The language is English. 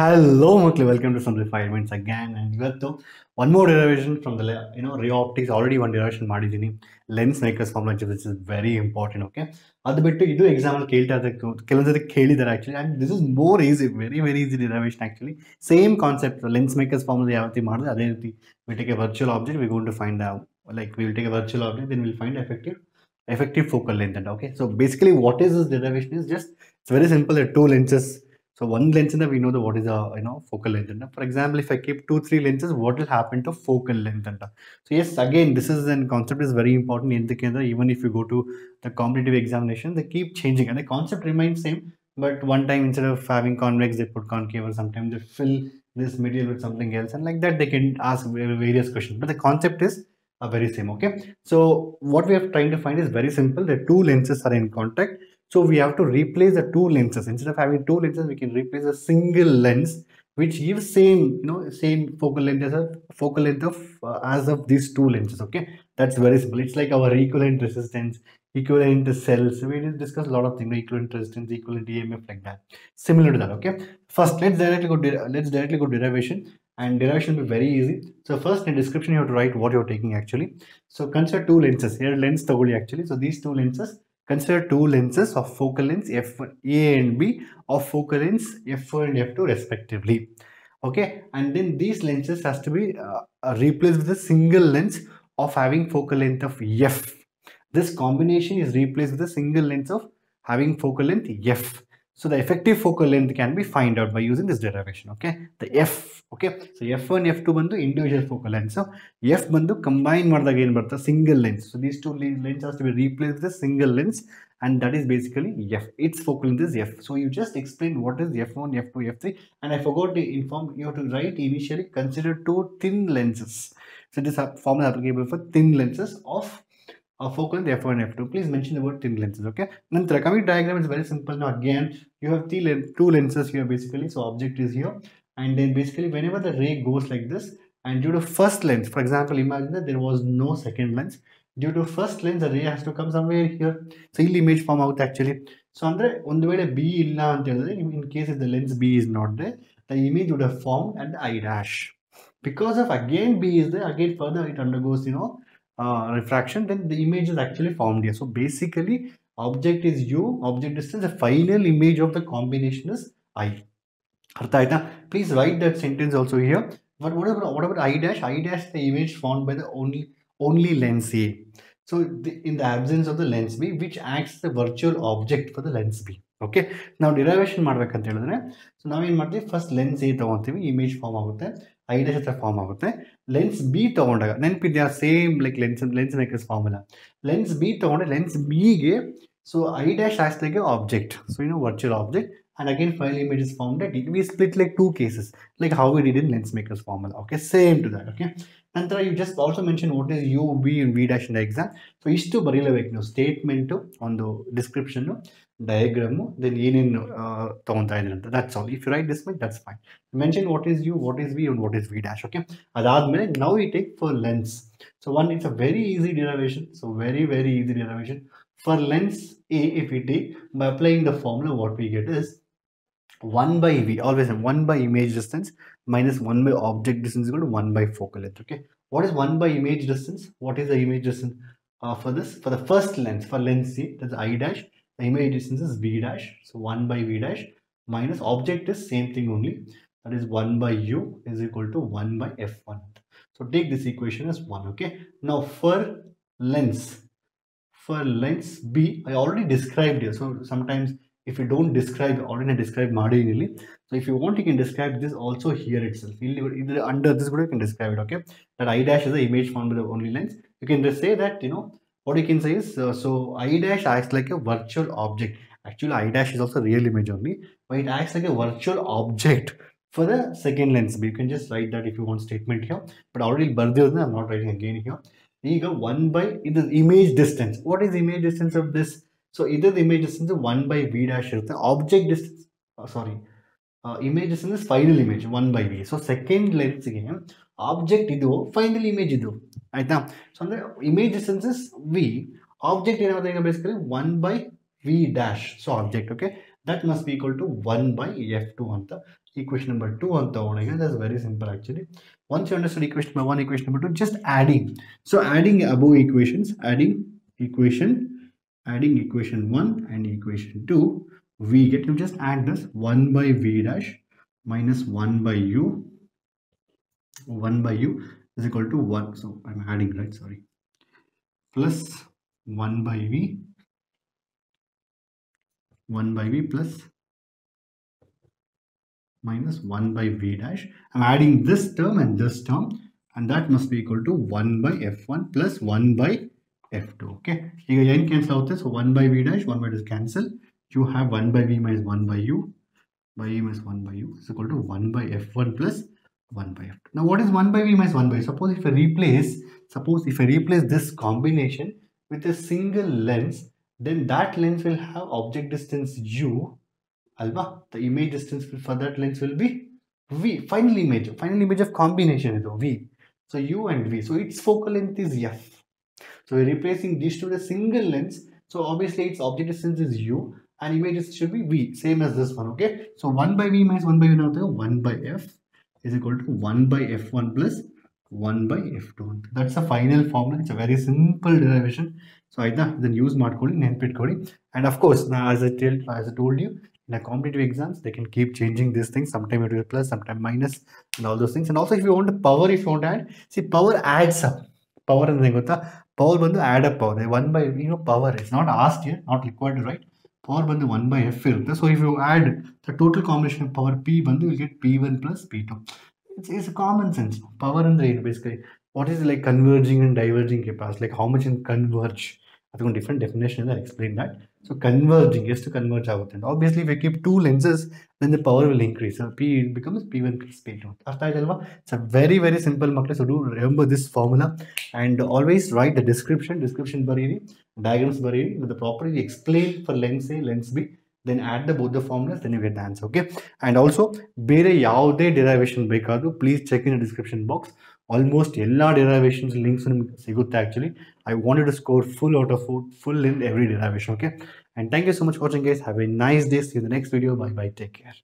Hello mostly, welcome to some refinements again, and ivattu one more derivation from the Ray Optics. Already one derivation ಮಾಡಿದ್ದೀನಿ lens makers formula, which is very important. Okay, ಅದು ಬಿಟ್ಟು ಇದು exam ಅಲ್ಲಿ ಕೇಳ್ತಾರೆ, ಕೆಲವೊಂದು ಕೇಳಿದಾರೆ actually, and this is more easy, very easy derivation actually. Same concept, lens makers formula ಯಾವ ರೀತಿ ಮಾಡಿದ್ರೆ ಅದೇ ರೀತಿ we take a virtual object, we going to find out, like we will take a virtual object, then we'll find effective focal length. And okay, so basically what is this derivation is just, it's very simple. Two lenses, so one lens in that we know the what is the focal length. And for example, if I keep 2-3 lenses, what will happen to focal length? And so yes, again this is an concept is very important in the case. Even if you go to the competitive examination, they keep changing and the concept remains same, but one time instead of having convex they put concave, or sometimes they fill this material with something else, and like that they can ask various questions, but the concept is very same. Okay, so what we are trying to find is very simple. The two lenses are in contact, so we have to replace the two lenses. Instead of having two lenses, we can replace a single lens which gives same same focal length as a focal length of these two lenses. Okay, that's very simple. It's like our equivalent resistance, equivalent cells. We did discuss a lot of things, equivalent resistance, equivalent EMF, like that. Similar to that. Okay, first let's directly go derivation. And derivation will be very easy. So first in description you have to write what you are taking actually. So consider two lenses. Here lens taguli actually. So these two lenses, consider two lenses of focal lengths A and B of focal lengths F1 and F2 respectively. Okay, and then these lenses has to be replaced with a single lens of having focal length of F. This combination is replaced with a single lens of having focal length F. So the effective focal length can be found out by using this derivation. Okay, the F. Okay, so F1 F2 bandu individual focal length. So F bandu combine madidaga en barutha single lens. So these two lenses has to be replaced with a single lens, and that is basically F. Its focal length is F. So you just explained what is F1 F2 F3, and I forgot to inform you have to write initially consider two thin lenses. So this formula is applicable for thin lenses of a focal length F1 and F2. Please mention the word thin lenses. Okay, Nantra coming diagram is very simple. Now again you have two lenses here basically. So object is here, and then basically whenever the ray goes like this, and due to first lens, for example, imagine that there was no second lens. Due to first lens the ray has to come somewhere here. So ill image form out actually. So andre on the way B illa anta helidre, in case if the lens B is not there, the image would have formed at the I dash. Because of again B is there, again further it undergoes refraction, then the image is actually formed here. So basically object is U, object distance, the final image of the combination is I. Please write that sentence also here. But what about I dash? I dash the image formed by the only lens A. So in the absence of the lens B, which acts as the virtual object for the lens B. Okay. Now derivation madbekante helidre. So now in madide first lens A tagontivi, image form agutte. I dash hata form agutte. Lens B tagondaga nenpidya same like lens maker's formula. Lens B tagonde lens B ge, so I dash acts like an object, so virtual object, and again final image is formed. That we split like two cases, like how we did in lens maker's formula. Okay, same to that. Okay, Nantra you just also mentioned what is U, B and V dash in the exam. So ishtu barilebeku no statement on the description no diagram, then that's all. If you write this much, that's fine. Mention what is U, what is V and what is V dash. Okay, now we take for lens. So one, it's a very easy derivation. So very easy derivation for lens A. If we take by applying the formula, what we get is 1 by V, always 1 by image distance minus 1 by object distance equal to 1 by focal length. Okay, what is 1 by image distance? What is the image distance for the first lens, for lens C? That's I dash. The image distance is V dash, so 1 by V dash minus object is same thing only, that is 1 by U is equal to 1 by F1. So take this equation as 1. Okay, now for lens B, I already described here. So sometimes if you don't describe, already describe marginally. So if you want, you can describe this also here itself. Either under this group you can describe it. Okay, that I dash is the image formed by the only lens. You can just say that what you can say is, so I dash acts like a virtual object. Actually I dash is also real image only, but it acts like a virtual object for the second lens B. You can just write that if you want statement here, but already Bardhya, I'm not writing again here. You go 1 by either image distance. What is image distance of this? So either the image distance is 1 by V dash, the object distance, image distance is final image 1 by V. So second lens again, object idu, final image idu. So the image distance is V, object basically 1 by V dash, so object. Okay, that must be equal to 1 by F2 anta. equation number 2 on the one. Again, that's very simple actually. Once you understood equation number 1, equation number 2, just adding. So adding above equations, adding equation 1 and equation 2, we get to just add this 1 by v dash minus 1 by u. 1 by u is equal to 1. So I'm adding, right? Sorry. Plus 1 by v. 1 by v plus minus 1 by v dash. I'm adding this term and this term, and that must be equal to 1 by f1 plus 1 by f2. Okay, you can cancel out this. So 1 by v dash, 1 by this cancel. You have 1 by v minus 1 by u minus 1 by u is equal to 1 by f1 plus 1 by f2. Now what is 1 by v minus 1 by u? Suppose if I replace this combination with a single lens, then that lens will have object distance u, alba, the image distance for that lens will be v, final image of combination is v, so u and v, so its focal length is f. So we're replacing these two with a single lens, so obviously its object distance is u and image distance should be v, same as this one. Okay, so 1 by v minus 1 by u, now 1 by f is equal to 1 by f1 plus 1 by f2. That's a final formula. It's a very simple derivation. So either then use smart coding, NP coding, and of course now as I told you, in a competitive exams they can keep changing these things. Sometimes it will be plus, sometimes minus, and all those things. And also if you want to power, if you want to add, see power adds up. Power and power bandu add up power. One by power is not asked here, not required, right? Power bandu 1 by f. So if you add the total combination of power p bandu, you'll get p1 plus p2. It's a common sense. Power and rate basically. What is like converging and diverging capacity? Like how much in converge? I think a different definition. I'll explain that. So converging is to converge out. And obviously, if you keep two lenses, then the power will increase. So P becomes P1 plus P2. It's a very, very simple makla. So do remember this formula and always write the description. Description bariri, diagrams bariri, with the property explain for lens A, lens B. Then add the both the formulas, then you get the answer. Okay, and also bere yavade derivation bekadu, please check in the description box. Almost ella derivations links sigutha actually. I wanted to score full out of full in every derivation. Okay, and thank you so much for watching guys. Have a nice day. See you in the next video. Bye bye. Take care.